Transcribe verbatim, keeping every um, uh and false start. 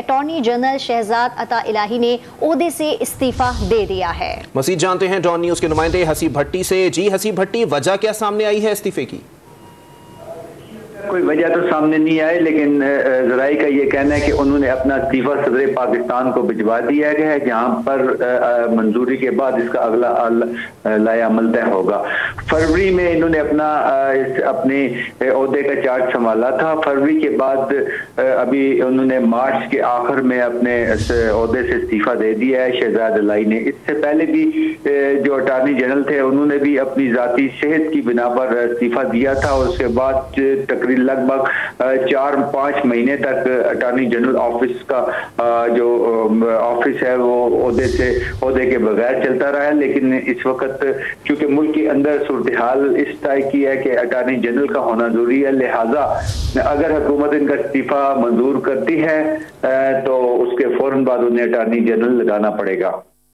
Attorney general Shahzad अता इलाही ने ओहदे से इस्तीफा दे दिया है। मसीद जानते हैं डॉन न्यूज़ के नुमाइंदे हसी भट्टी से। जी हसी भट्टी, वजह क्या सामने आई है इस्तीफे की? कोई वजह तो सामने नहीं आई, लेकिन जराई का ये कहना है कि उन्होंने अपना इस्तीफा सदर पाकिस्तान को भिजवा दिया गया है, जहाँ पर मंजूरी के बाद इसका अगला लायामल तय होगा। फरवरी में इन्होंने अपना अपने अहदे का चार्ज संभाला था। फरवरी के बाद अभी उन्होंने मार्च के आखिर में अपने अहदे से इस्तीफा दे दिया है शहजाद अलाई ने। इससे पहले भी जो अटॉर्नी जनरल थे उन्होंने भी अपनी जाती सेहत की बिना पर इस्तीफा दिया था। उसके बाद तकरीबन लगभग चार पाँच महीने तक अटॉर्नी जनरल ऑफिस का जो ऑफिस है वो ओहदे से ओहदे के बगैर चलता रहा है। लेकिन इस वक्त क्योंकि मुल्क के अंदर सूरत हाल इस तरह की है कि अटॉर्नी जनरल का होना जरूरी है, लिहाजा अगर हुकूमत इनका इस्तीफा मंजूर करती है तो उसके फौरन बाद उन्हें अटॉर्नी जनरल लगाना पड़ेगा।